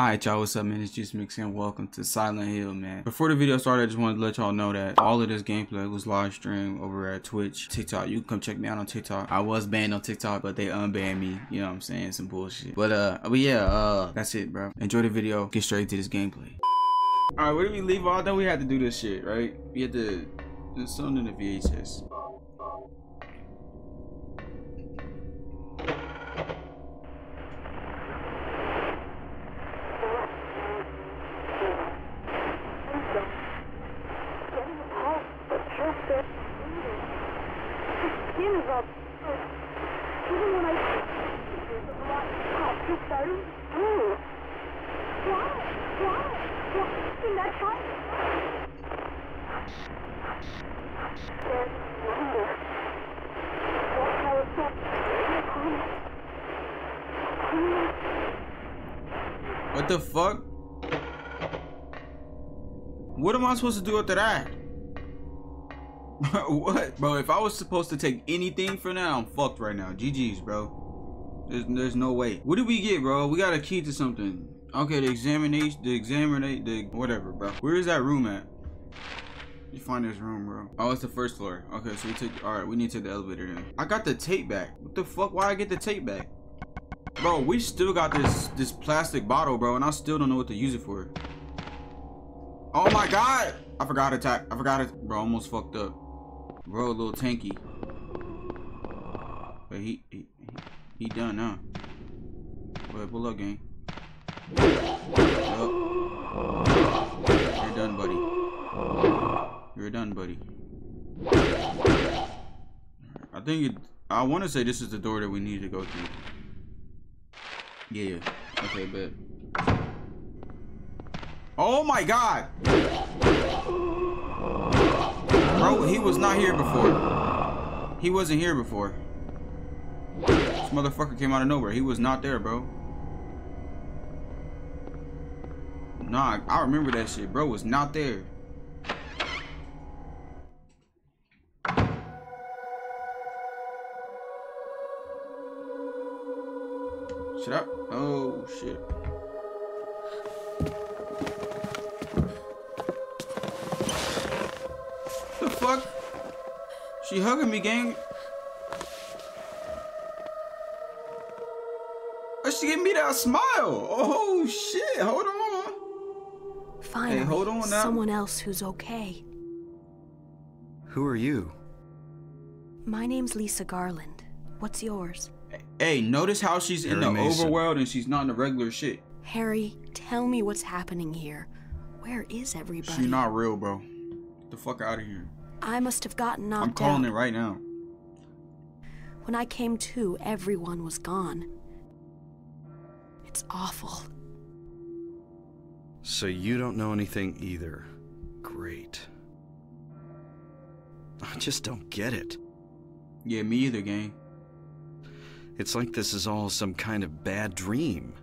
Alright y'all, what's up man, it's JUICEmix and welcome to Silent Hill, man. Before the video started, I just wanted to let y'all know that all of this gameplay was live streamed over at Twitch, TikTok. You can come check me out on TikTok. I was banned on TikTok, but they unbanned me, you know what I'm saying, some bullshit. But yeah, that's it bro. Enjoy the video, get straight to this gameplay. Alright, where did we leave off? Then we had to do this shit, right? We had to do something in the VHS. What the fuck? What am I supposed to do after that? What? Bro, if I was supposed to take anything for now, I'm fucked right now. GG's, bro. There's no way. What did we get, bro? We got a key to something. Okay, the whatever, bro. Where is that room at? You find this room, bro. Oh, it's the first floor. Okay, so we take. All right, we need to take the elevator then. I got the tape back. What the fuck? Why I get the tape back? Bro, we still got this plastic bottle, bro, and I still don't know what to use it for. Oh my god! I forgot to tap. I forgot it. Bro, almost fucked up. Bro, a little tanky. But he done now. Wait, pull up, gang. Oh. You're done, buddy. You're done, buddy. I think I want to say this is the door that we need to go through. Yeah. Okay, bet. Oh my god! Bro, he was not here before. He wasn't here before. This motherfucker came out of nowhere. He was not there, bro. Nah, I remember that shit. Bro was not there. Shut up. Oh, shit. The fuck? She hugging me, gang. Oh, she gave me that smile. Oh, shit. Hold on. Finally, hey, hold on now. Someone else who's okay. Who are you? My name's Lisa Garland. What's yours? Hey, notice how she's Harry in the Mason. Overworld and she's not in the regular shit. Harry, tell me what's happening here. Where is everybody? She's not real, bro. Get the fuck out of here. I must have gotten knocked out. I'm calling it right now. When I came to, everyone was gone. It's awful. So you don't know anything either. Great. I just don't get it. Yeah, me either, gang. It's like this is all some kind of bad dream.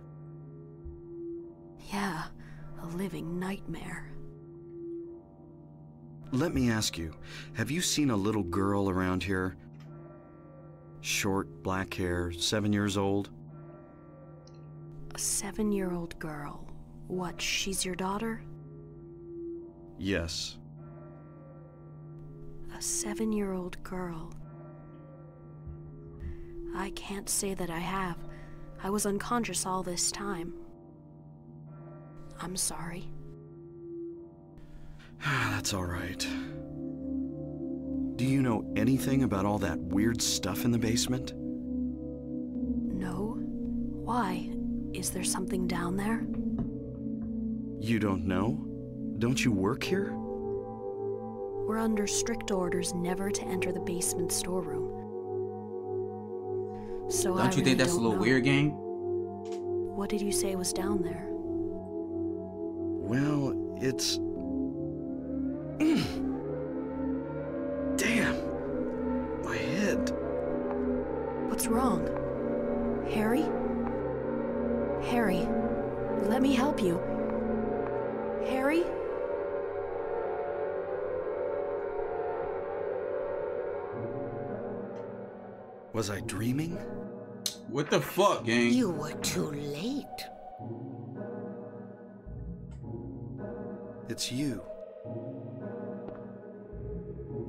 Yeah, a living nightmare. Let me ask you, have you seen a little girl around here? Short, black hair, 7 years old? A 7-year-old girl. What, she's your daughter? Yes. A 7-year-old girl. I can't say that I have. I was unconscious all this time. I'm sorry. That's all right. Do you know anything about all that weird stuff in the basement? No. Why? Is there something down there? You don't know? Don't you work here? We're under strict orders never to enter the basement storeroom. So don't you think that's a little weird, gang? What did you say was down there? Well, it's... Damn! My head. What's wrong? Harry? Harry, let me help you. Harry? Was I dreaming? What the fuck, gang? You were too late. It's you.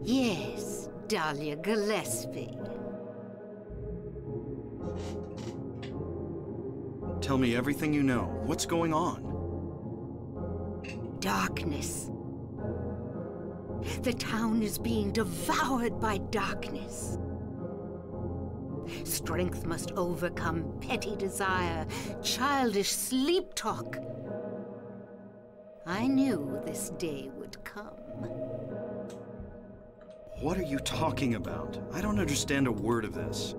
Yes, Dahlia Gillespie. Tell me everything you know. What's going on? Darkness. The town is being devoured by darkness. Strength must overcome petty desire, childish sleep talk. I knew this day would come. What are you talking about? I don't understand a word of this.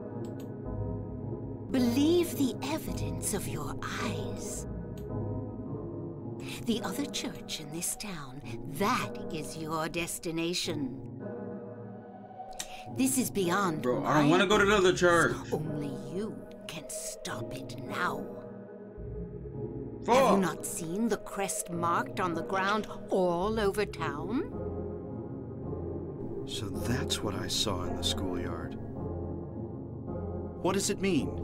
Believe the evidence of your eyes. The other church in this town, that is your destination. This is beyond. Bro, I don't want to go to another church. Only you can stop it now. Four. Have you not seen the crest marked on the ground all over town? So that's what I saw in the schoolyard. What does it mean?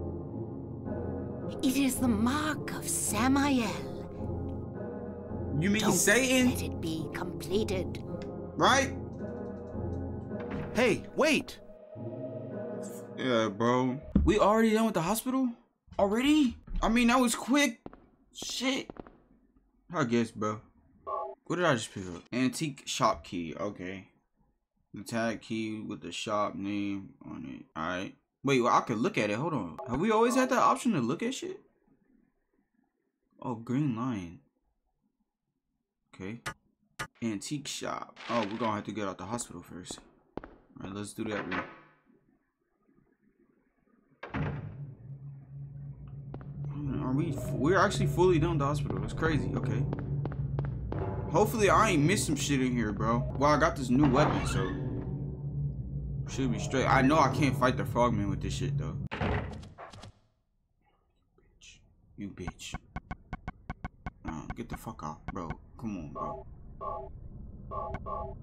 It is the mark of Samael. You mean Satan? Let it be completed. Right? Hey, wait! Yeah, bro. We already done with the hospital? Already? I mean, that was quick. Shit. I guess, bro. What did I just pick up? Antique shop key. Okay. The tag key with the shop name on it. Alright. Wait, well, I could look at it. Hold on. Have we always had the option to look at shit? Oh, Green Lion. Okay. Antique shop. Oh, we're gonna have to get out the hospital first. Alright, let's do that real. We're actually fully done with the hospital. That's crazy. Okay. Hopefully I ain't missed some shit in here, bro. Well, I got this new weapon, so should be straight. I know I can't fight the frogman with this shit though. Bitch. You bitch. Get the fuck out, bro. Come on, bro.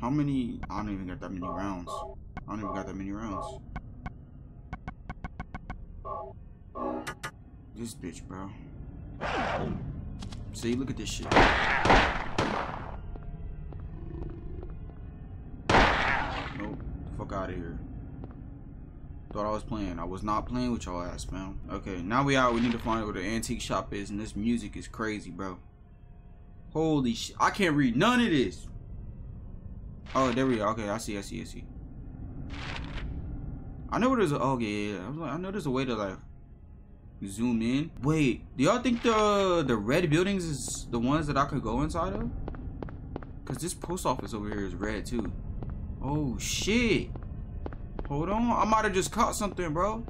How many? I don't even got that many rounds. I don't even got that many rounds. This bitch, bro. See, look at this shit. Nope. Fuck out of here. Thought I was playing. I was not playing with y'all ass, man. Okay, now we out. We need to find out where the antique shop is, and this music is crazy, bro. Holy shit. I can't read none of this. Oh, there we are. Okay, I see. I know there's a... Oh, yeah. I was like, I know there's a way to, like, zoom in. Wait, do y'all think the red buildings is the ones that I could go inside of? Because this post office over here is red, too. Oh, shit. Hold on. I might have just caught something, bro.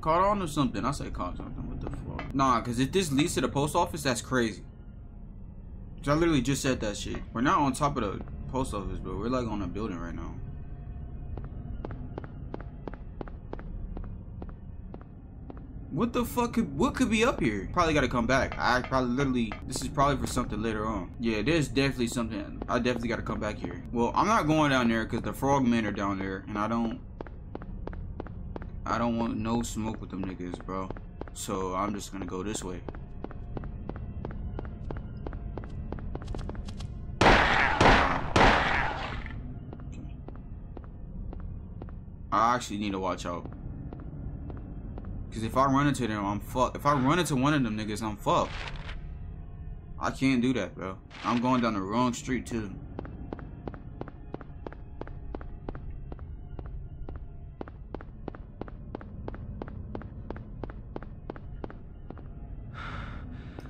Caught on to something. I say caught something. What the fuck? Nah, because if this leads to the post office, that's crazy. I literally just said that shit. We're not on top of the post office, but we're like on a building right now. What the fuck could, what could be up here? Probably gotta come back. I probably literally, this is probably for something later on. Yeah, there's definitely something. I definitely gotta come back here. Well, I'm not going down there because the frogmen are down there and I don't want no smoke with them niggas, bro. So I'm just gonna go this way. I actually need to watch out. Cause if I run into them, I'm fucked. If I run into one of them niggas, I'm fucked. I can't do that, bro. I'm going down the wrong street too.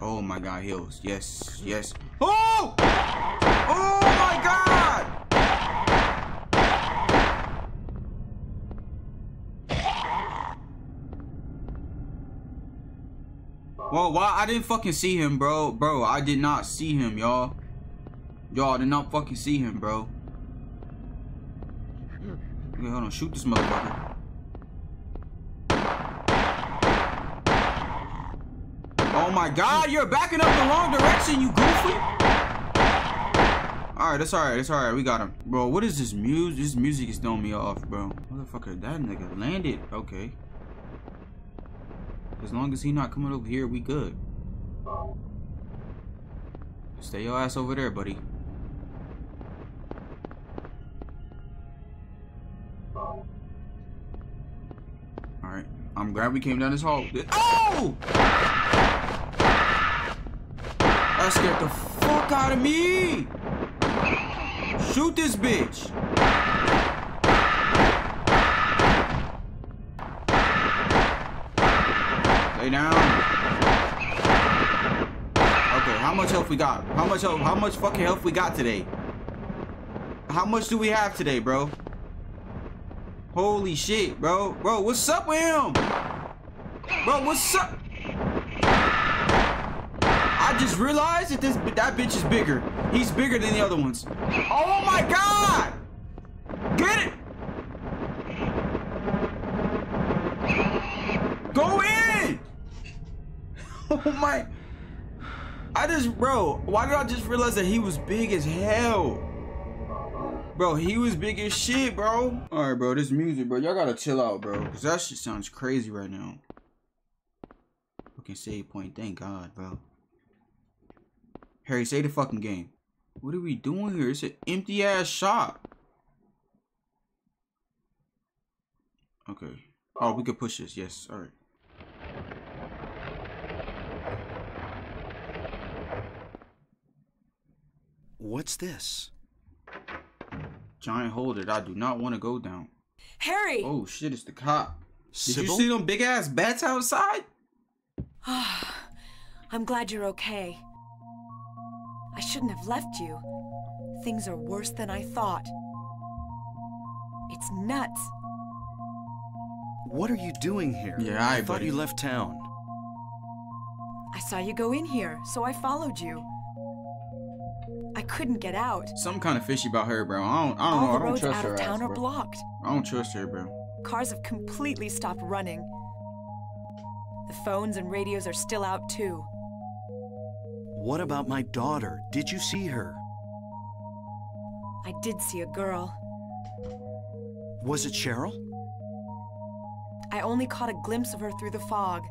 Oh my God, heels. Yes, yes. Oh! Oh my God! Whoa, why? I didn't fucking see him, bro. Bro, I did not see him, y'all. Y'all did not fucking see him, bro. Okay, hold on. Shoot this motherfucker. Oh my God, you're backing up the wrong direction, you goofy. Alright, that's alright. That's alright. We got him. Bro, what is this music? This music is throwing me off, bro. Motherfucker, that nigga landed. Okay. As long as he not coming over here, we good. Stay your ass over there, buddy. Alright. I'm glad we came down this hall. Oh! That scared the fuck out of me! Shoot this bitch! Lay down. Okay, how much health we got? How much fucking health we got today? How much do we have today, bro? Holy shit, bro. Bro, what's up with him? Bro, what's up? I just realized that that bitch is bigger. He's bigger than the other ones. Oh my god! Get it! Go in! Oh my... Bro, why did I just realize that he was big as hell? Bro, he was big as shit, bro. Alright, bro, this music, bro. Y'all gotta chill out, bro. Because that shit sounds crazy right now. Fucking save point. Thank God, bro. Harry, say the fucking game. What are we doing here? It's an empty ass shop. Okay. Oh, we could push this. Yes. All right. What's this? Giant hole that I do not want to go down. Harry! Oh shit! It's the cop. Sybil? Did you see them big ass bats outside? I'm glad you're okay. I shouldn't have left you. Things are worse than I thought. It's nuts. What are you doing here? Yeah, I thought you left town. I saw you go in here, so I followed you. I couldn't get out. Some kind of fishy about her, bro. I don't know. I don't trust her. All the roads out of town are blocked. I don't trust her, bro. Cars have completely stopped running. The phones and radios are still out too. What about my daughter? Did you see her? I did see a girl. Was it Cheryl? I only caught a glimpse of her through the fog.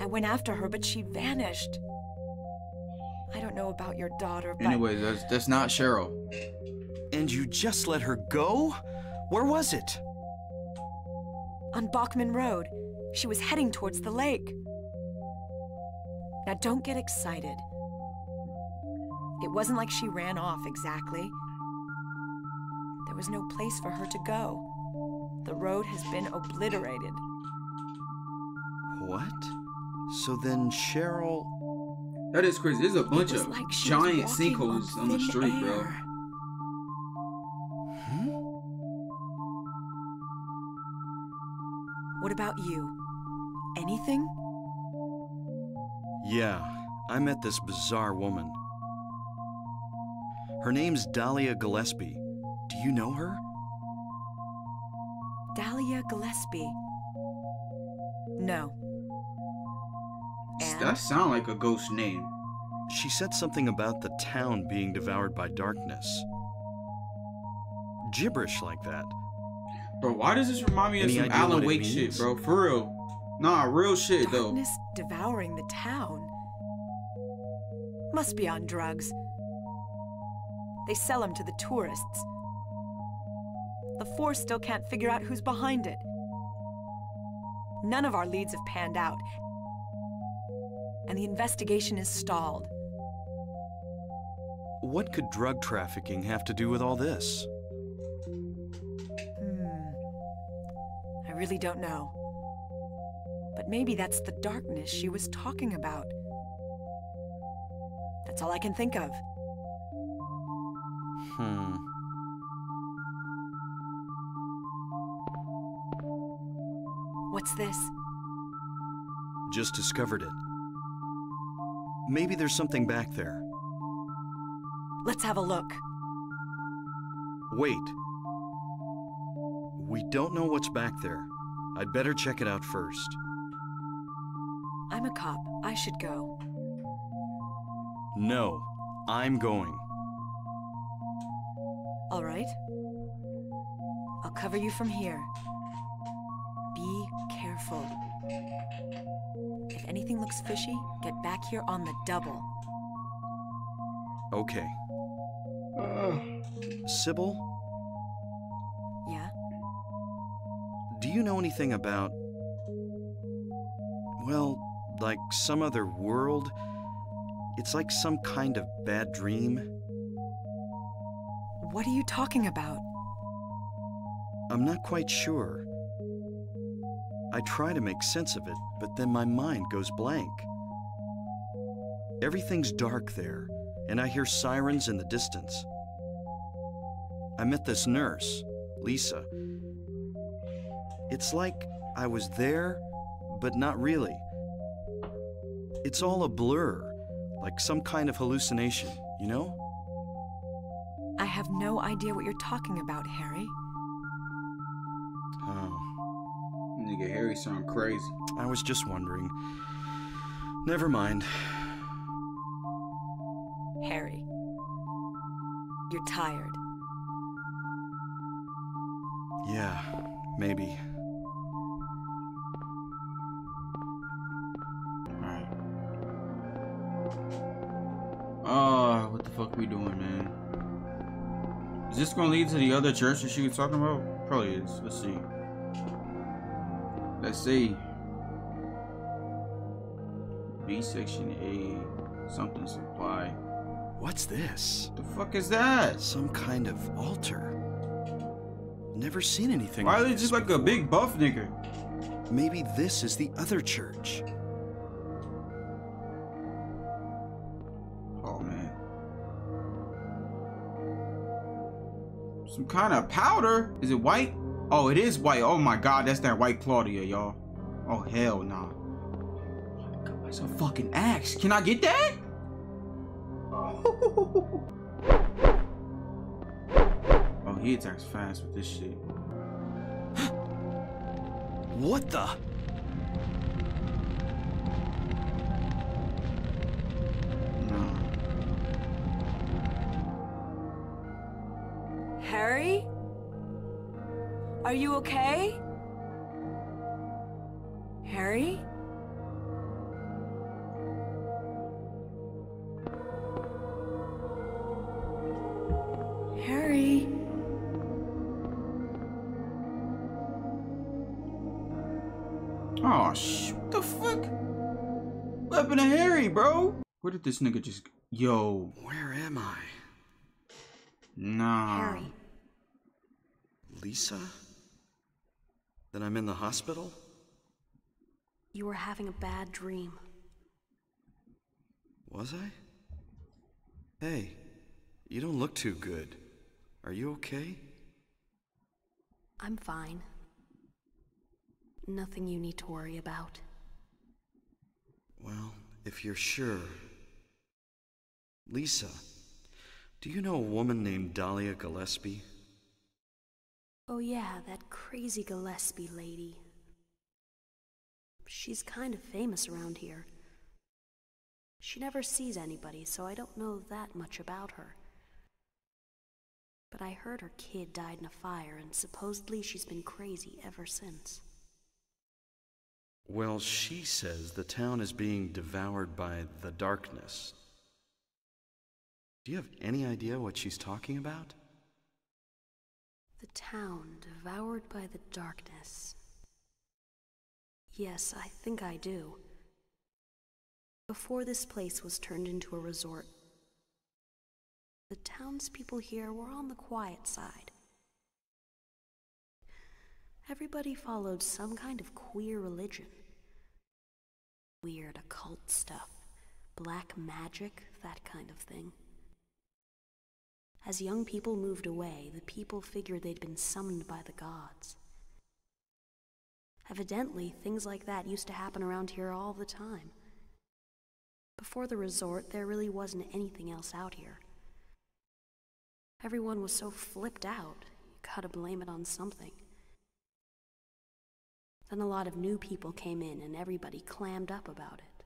I went after her, but she vanished. I don't know about your daughter, but... Anyway, that's not Cheryl. And you just let her go? Where was it? On Bachman Road. She was heading towards the lake. Now, don't get excited. It wasn't like she ran off, exactly. There was no place for her to go. The road has been obliterated. What? So then Cheryl... That is crazy. There's a bunch of like giant sinkholes on the street, bro. Hmm? What about you? Anything? Yeah, I met this bizarre woman. Her name's Dahlia Gillespie. Do you know her? Dahlia Gillespie? No. And? That sounds like a ghost name. She said something about the town being devoured by darkness. Gibberish like that. Bro, why does this remind me of some Alan Wake shit, bro? For real. Nah, real shit though. Darkness devouring the town. Must be on drugs. They sell them to the tourists. The force still can't figure out who's behind it. None of our leads have panned out. And the investigation is stalled. What could drug trafficking have to do with all this? I really don't know. But maybe that's the darkness she was talking about. That's all I can think of. Hmm. What's this? Just discovered it. Maybe there's something back there. Let's have a look. Wait. We don't know what's back there. I'd better check it out first. I'm a cop. I should go. No, I'm going. All right. I'll cover you from here. Be careful. If anything looks fishy, get back here on the double. Okay. Sybil? Yeah? Do you know anything about... well, like some other world? It's like some kind of bad dream. What are you talking about? I'm not quite sure. I try to make sense of it, but then my mind goes blank. Everything's dark there, and I hear sirens in the distance. I met this nurse, Lisa. It's like I was there, but not really. It's all a blur, like some kind of hallucination, you know? I have no idea what you're talking about, Harry. Oh. Nigga, Harry sound crazy. I was just wondering. Never mind. Harry, you're tired. Yeah, maybe. Alright. Oh, what the fuck we doing, man? Is this gonna lead to the other church that she was talking about? Probably is. Let's see. Let's see. B section A. Something supply. What's this? The fuck is that? Some kind of altar. Never seen anything. Why are they just like a big buff nigga? Maybe this is the other church. Oh man. Some kind of powder? Is it white? Oh, it is white. Oh my god, that's that white Claudia, y'all. Oh hell nah. Oh my god, it's a fucking axe. Can I get that? He attacks fast with this shit. What the? No. Harry? Are you okay? Harry? Oh, what the fuck? What happened to Harry, bro? Where did this nigga just go? Yo. Where am I? Nah. Harry. Lisa? Then I'm in the hospital? You were having a bad dream. Was I? Hey, you don't look too good. Are you okay? I'm fine. Nothing you need to worry about. Well, if you're sure. Lisa, do you know a woman named Dahlia Gillespie? Oh yeah, that crazy Gillespie lady. She's kind of famous around here. She never sees anybody, so I don't know that much about her. But I heard her kid died in a fire, and supposedly she's been crazy ever since. Well, she says the town is being devoured by the darkness. Do you have any idea what she's talking about? The town devoured by the darkness. Yes, I think I do. Before this place was turned into a resort, the townspeople here were on the quiet side. Everybody followed some kind of queer religion. Weird occult stuff, black magic, that kind of thing. As young people moved away, the people figured they'd been summoned by the gods. Evidently, things like that used to happen around here all the time. Before the resort, there really wasn't anything else out here. Everyone was so flipped out, you gotta blame it on something. Then a lot of new people came in, and everybody clammed up about it.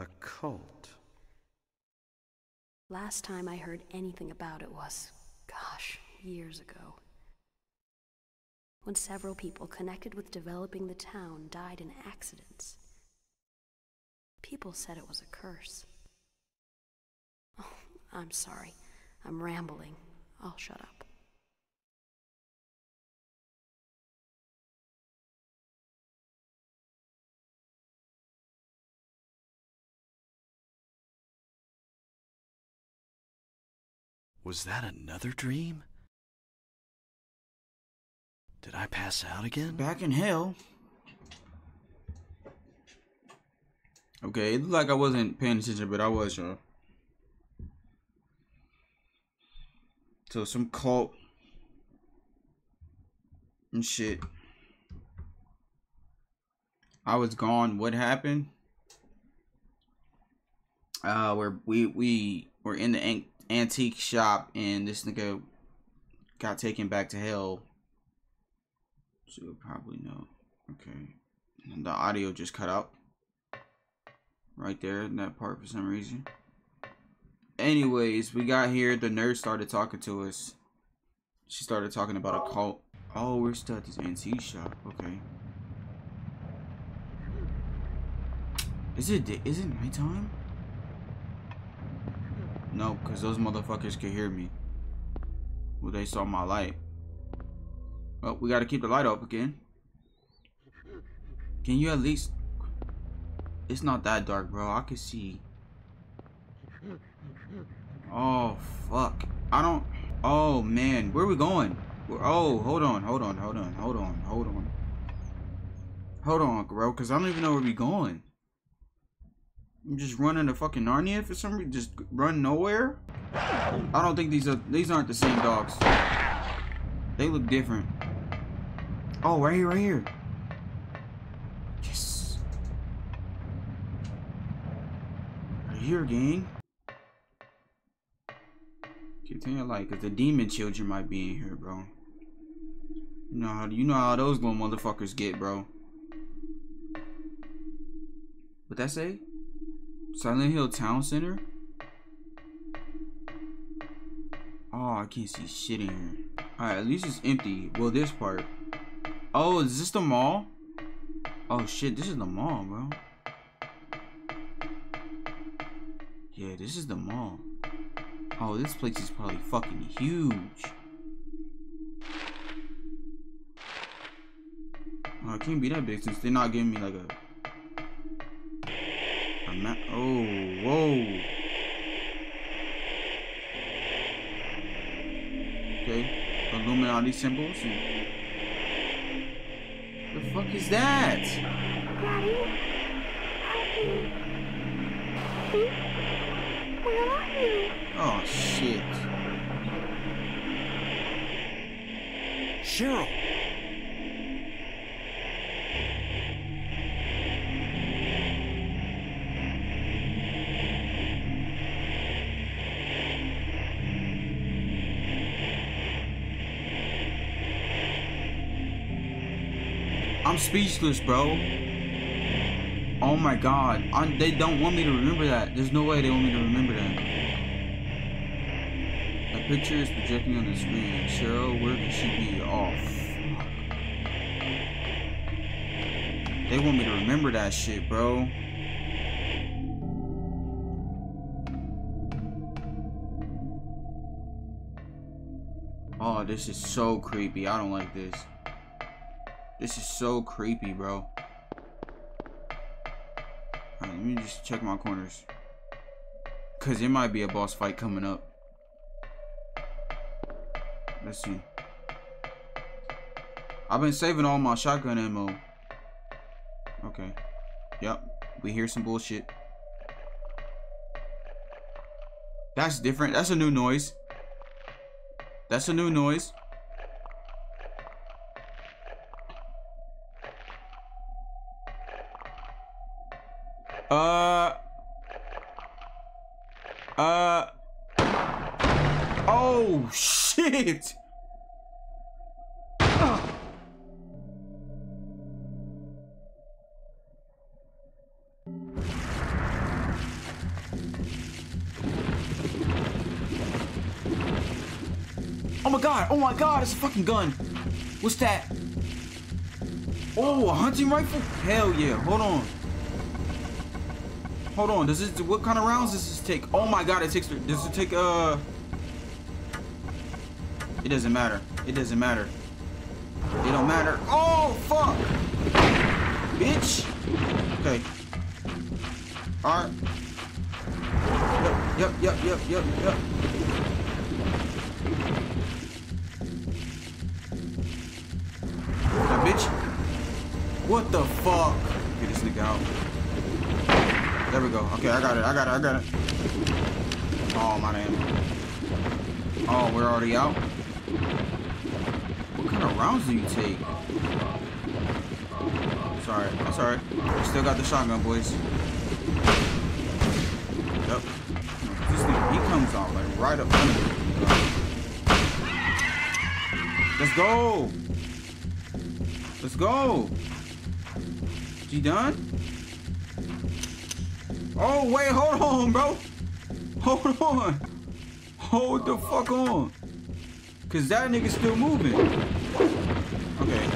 A cult? Last time I heard anything about it was, gosh, years ago. When several people connected with developing the town died in accidents. People said it was a curse. I'm sorry. I'm rambling. I'll shut up. Was that another dream? Did I pass out again? Back in hell. Okay, it looked like I wasn't paying attention, but I was, y'all. So some cult and shit. I was gone. What happened? We were in the antique shop, and this nigga got taken back to hell. So you'll probably know. Okay, and the audio just cut out right there in that part for some reason. Anyways, we got here. The nurse started talking to us. She started talking about a cult. Oh, we're still at this antique shop. Okay. Is it nighttime? No, because those motherfuckers could hear me. Well, they saw my light. Oh, we got to keep the light up again. Can you at least... It's not that dark, bro. I can see... Oh, fuck. I don't... Oh, man. Where are we going? Oh, hold on. Hold on, bro, because I don't even know where we're going. I'm just running to fucking Narnia for some reason. Just run nowhere? I don't think these aren't the same dogs. They look different. Oh, right here. Yes. Right here, gang. Continue light, cause the demon children might be in here, bro. You know how those little motherfuckers get, bro. What that say? Silent Hill Town Center. Oh, I can't see shit in here. All right, at least it's empty. Well, this part. Oh, is this the mall? Oh shit, this is the mall, bro. Yeah, this is the mall. Oh, this place is probably fucking huge. Oh, it can't be that big since they're not giving me like a map. Oh, whoa. Okay, Illuminati symbols. The fuck is that? Daddy, where are you? Oh, shit. Cheryl! I'm speechless, bro. Oh my god. They don't want me to remember that. There's no way they want me to remember that. Picture is projecting on the screen. Cheryl, where could she be? Oh, fuck. They want me to remember that shit, bro. Oh, this is so creepy. I don't like this. This is so creepy, bro. Alright, let me just check my corners. Because there might be a boss fight coming up. Let's see. I've been saving all my shotgun ammo. Okay. Yep. We hear some bullshit. That's different. That's a new noise. That's a new noise. Oh, shit. Oh my god, it's a fucking gun. What's that? Oh, a hunting rifle? Hell yeah, hold on. Hold on, does it, what kind of rounds does this take? Oh my god, it takes, does it take, it doesn't matter. It doesn't matter. It don't matter. Oh, fuck! Bitch! Okay. Alright. Yep. That bitch. What the fuck? Get this nigga out. There we go. Okay, I got it. Oh, my damn. Oh, we're already out? What kind of rounds do you take? Sorry, I'm sorry. We still got the shotgun, boys. Yep. This nigga, he comes out like right up under me. Let's go! Let's go! She done? Oh, wait, hold on, bro! Hold on! Hold the fuck on! Cause that nigga's still moving. Okay.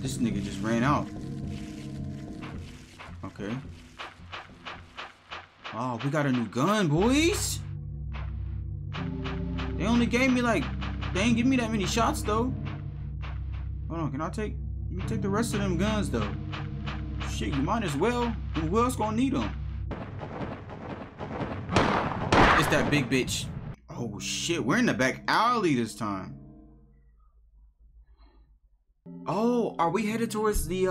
This nigga just ran out. Okay. Oh, we got a new gun, boys. They only gave me like, they ain't give me that many shots though. Hold on, can I take? You take the rest of them guns though. Shit, you might as well. Who else gonna need them? It's that big bitch. Oh shit, we're in the back alley this time. Oh, are we headed towards the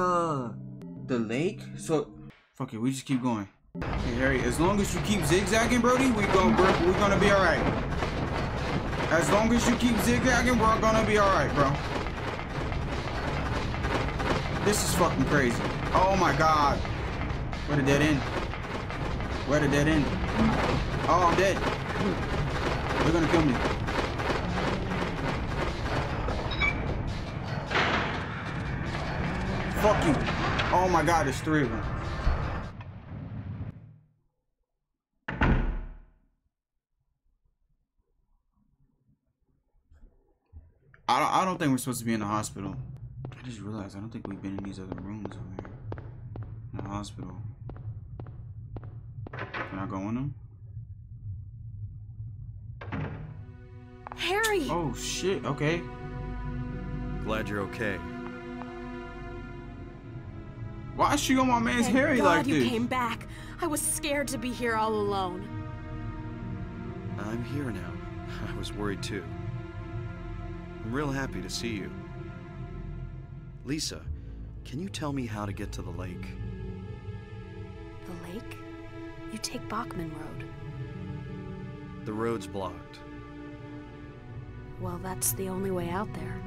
lake? So, fuck it, we just keep going. Hey Harry, as long as you keep zigzagging, Brody, we're gonna be all right. As long as you keep zigzagging, we're gonna be all right, bro. This is fucking crazy. Oh my god. Where did that end? Where did that end? Oh, I'm dead. They're gonna kill me. Fuck you. Oh my god, there's three of them. I don't think we're supposed to be in the hospital. I just realized I don't think we've been in these other rooms over here. In the hospital. Can I go in them? Harry! Oh shit, okay. Glad you're okay. Why is she on my man's Harry like this? Thank God you came back. I was scared to be here all alone. I'm here now. I was worried too. I'm real happy to see you. Lisa, can you tell me how to get to the lake? The lake? You take Bachman Road. The road's blocked. Well, that's the only way out there.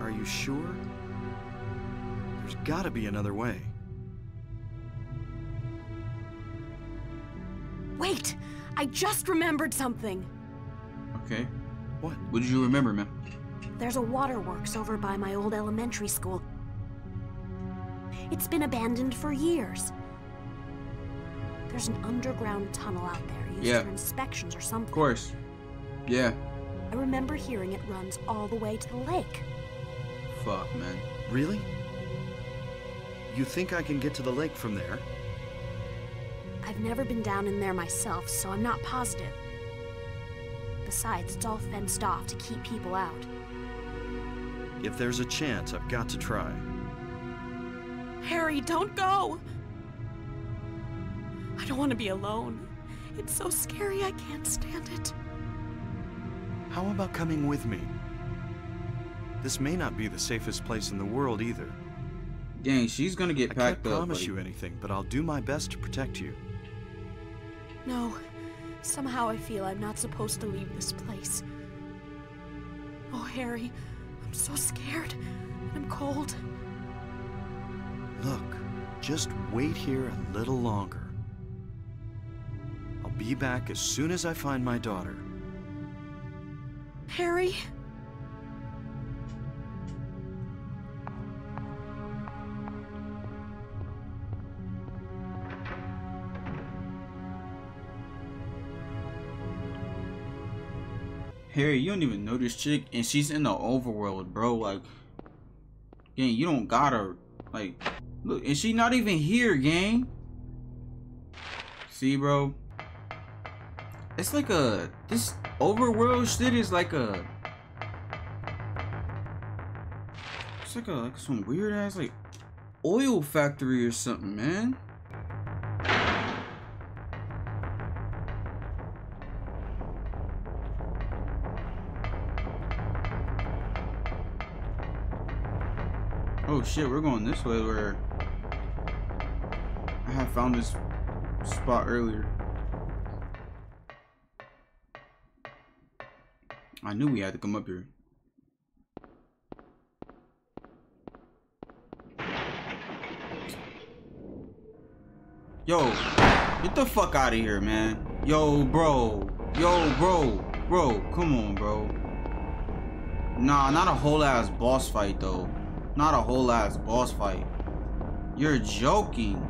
Are you sure? There's gotta be another way. Wait! I just remembered something! Okay. What? What did you remember, man? There's a waterworks over by my old elementary school. It's been abandoned for years. There's an underground tunnel out there used for inspections or something. Of course. Yeah. I remember hearing it runs all the way to the lake. Fuck, man. Really? You think I can get to the lake from there? I've never been down in there myself, so I'm not positive. Besides, it's all fenced off to keep people out. If there's a chance, I've got to try. Harry, don't go! I don't want to be alone. It's so scary, I can't stand it. How about coming with me? This may not be the safest place in the world either. Dang, she's gonna get packed up. I can't promise you anything, but I'll do my best to protect you. No. Somehow I feel I'm not supposed to leave this place. Oh, Harry. I'm so scared. I'm cold. Look, just wait here a little longer. I'll be back as soon as I find my daughter. Harry? Harry, you don't even know this chick, and she's in the overworld, bro. Like, gang, you don't got her. Like, look, and she not even here, gang. See, bro? It's like a, this overworld shit is like a, it's like a, like some weird ass, like, oil factory or something, man. Oh shit, we're going this way where I had found this spot earlier. I knew we had to come up here. Yo, get the fuck out of here, man. Yo, bro. Yo, bro. Bro, come on, bro. Nah, not a whole ass boss fight, though. Not a whole ass boss fight. You're joking.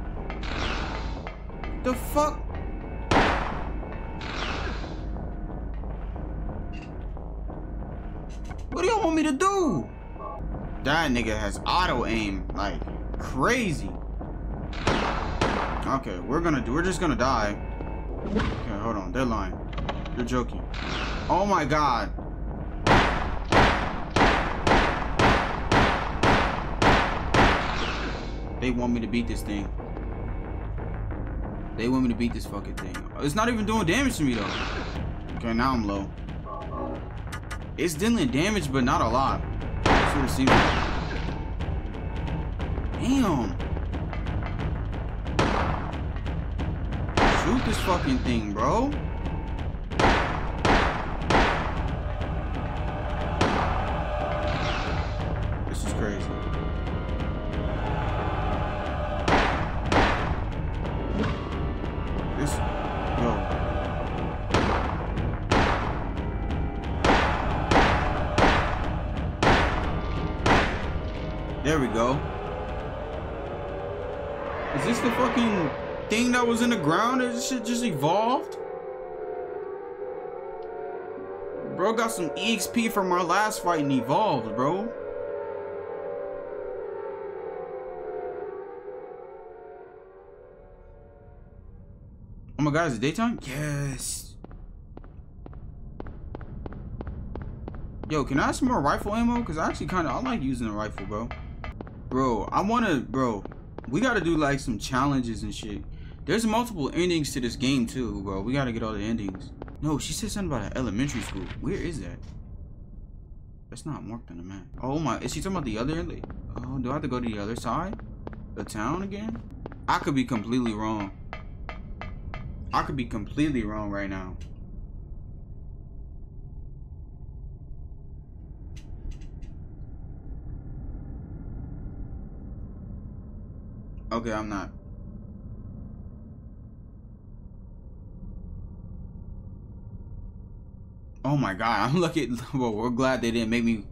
The fuck? What do y'all want me to do? That nigga has auto aim like crazy. Okay, we're just gonna die. Okay, hold on, they're lying. You're joking. Oh my god. They want me to beat this thing. They want me to beat this fucking thing. It's not even doing damage to me though. Okay, now I'm low. It's dealing damage, but not a lot. That's what it seems like. Damn. Shoot this fucking thing, bro. This is crazy. There we go. Is this the fucking thing that was in the ground? This shit just evolved? Bro got some EXP from our last fight and evolved, bro. Oh my god, is it daytime? Yes. Yo, can I have some more rifle ammo? Cause I actually kinda, I like using a rifle, bro. Bro, I wanna, bro, we gotta do like some challenges and shit. There's multiple endings to this game too, bro. We gotta get all the endings. No, she said something about an elementary school. Where is that? That's not marked on the map. Oh my, is she talking about the other end? Oh, do I have to go to the other side? The town again? I could be completely wrong. I could be completely wrong right now. Okay, I'm not. Oh my god, I'm lucky. Well, we're glad they didn't make me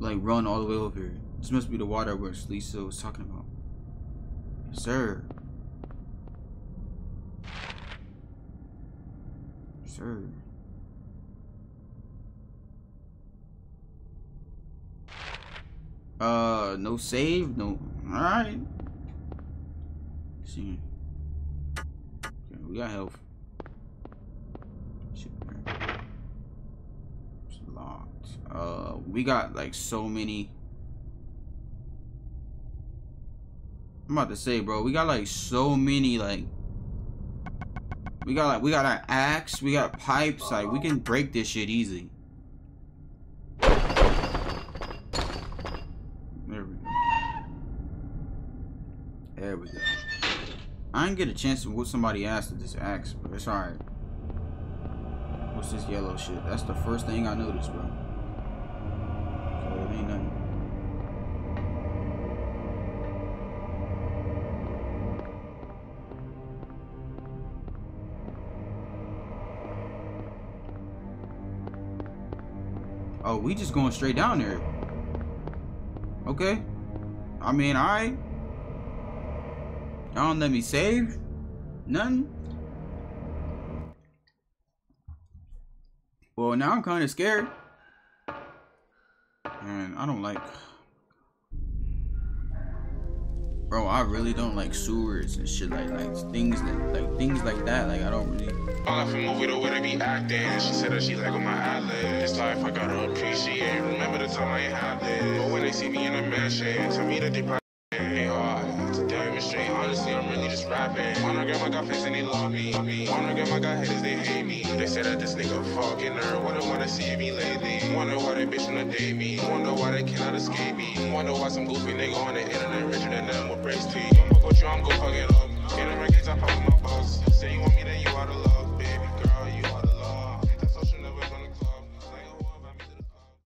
like run all the way over here. This must be the water works Lisa was talking about. Yes, sir. Yes, sir. No save, no. All right. Okay, we got health. Shit, it's locked. We got like so many. I'm about to say, bro, we got like so many. Like, we got an axe. We got pipes. Like, we can break this shit easy. There we go. There we go. I didn't get a chance to whoop somebody ass with this axe, but it's alright. What's this yellow shit? That's the first thing I noticed, bro. Okay, it ain't nothing. Oh, we just going straight down there. Okay. I mean, alright. Y'all don't let me save? Nothing? Well, now I'm kind of scared. And I don't like... Bro, I really don't like sewers and shit like things like that. Like I don't really. All I from over the way to be acting, and she said that she like on my eyelids. This life I gotta appreciate. Remember the time I ain't had this. But when they see me in a mansion, tell me that they probably ain't hard to demonstrate. Honestly, I'm really just rapping. Wanna get my guy face and they love me. Wanna get my guy haters, they hate me. They said that this nigga fucking her. What I wanna see me lately. Wonder why they bitch wanna date me. Wonder why they cannot escape me. Wonder why some goofy nigga on the internet richer than them. Praise to you. I'm gonna go fuck it up. Get a records, I pop with my boss. Say you want me, then you out of luck.